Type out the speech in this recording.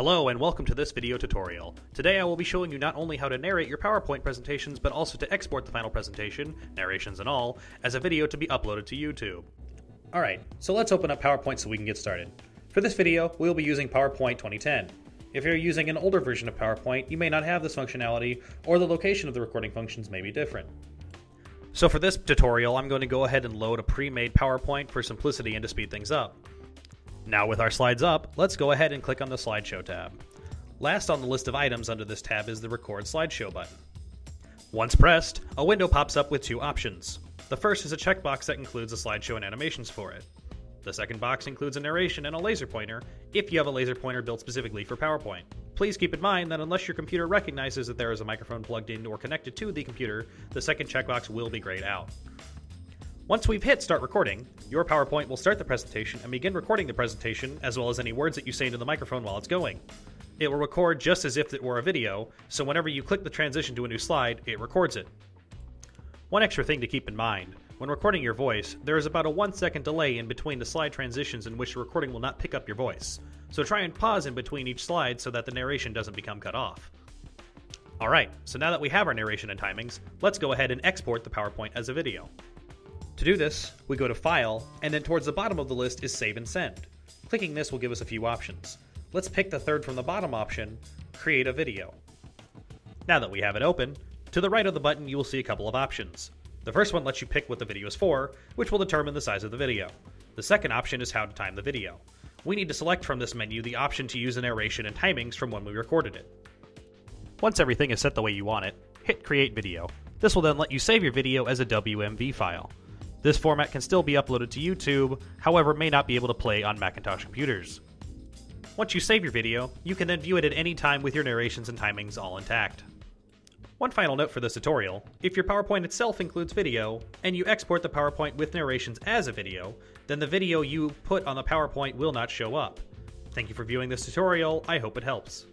Hello and welcome to this video tutorial. Today I will be showing you not only how to narrate your PowerPoint presentations, but also to export the final presentation, narrations and all, as a video to be uploaded to YouTube. Alright, so let's open up PowerPoint so we can get started. For this video, we will be using PowerPoint 2010. If you're using an older version of PowerPoint, you may not have this functionality, or the location of the recording functions may be different. So for this tutorial, I'm going to go ahead and load a pre-made PowerPoint for simplicity and to speed things up. Now with our slides up, let's go ahead and click on the Slideshow tab. Last on the list of items under this tab is the Record Slideshow button. Once pressed, a window pops up with two options. The first is a checkbox that includes a slideshow and animations for it. The second box includes a narration and a laser pointer, if you have a laser pointer built specifically for PowerPoint. Please keep in mind that unless your computer recognizes that there is a microphone plugged in or connected to the computer, the second checkbox will be grayed out. Once we've hit Start Recording, your PowerPoint will start the presentation and begin recording the presentation, as well as any words that you say into the microphone while it's going. It will record just as if it were a video, so whenever you click the transition to a new slide, it records it. One extra thing to keep in mind, when recording your voice, there is about a 1-second delay in between the slide transitions in which the recording will not pick up your voice, so try and pause in between each slide so that the narration doesn't become cut off. Alright, so now that we have our narration and timings, let's go ahead and export the PowerPoint as a video. To do this, we go to File, and then towards the bottom of the list is Save and Send. Clicking this will give us a few options. Let's pick the third from the bottom option, Create a Video. Now that we have it open, to the right of the button you will see a couple of options. The first one lets you pick what the video is for, which will determine the size of the video. The second option is how to time the video. We need to select from this menu the option to use a narration and timings from when we recorded it. Once everything is set the way you want it, hit Create Video. This will then let you save your video as a WMV file. This format can still be uploaded to YouTube, however may not be able to play on Macintosh computers. Once you save your video, you can then view it at any time with your narrations and timings all intact. One final note for this tutorial, if your PowerPoint itself includes video, and you export the PowerPoint with narrations as a video, then the video you put on the PowerPoint will not show up. Thank you for viewing this tutorial, I hope it helps.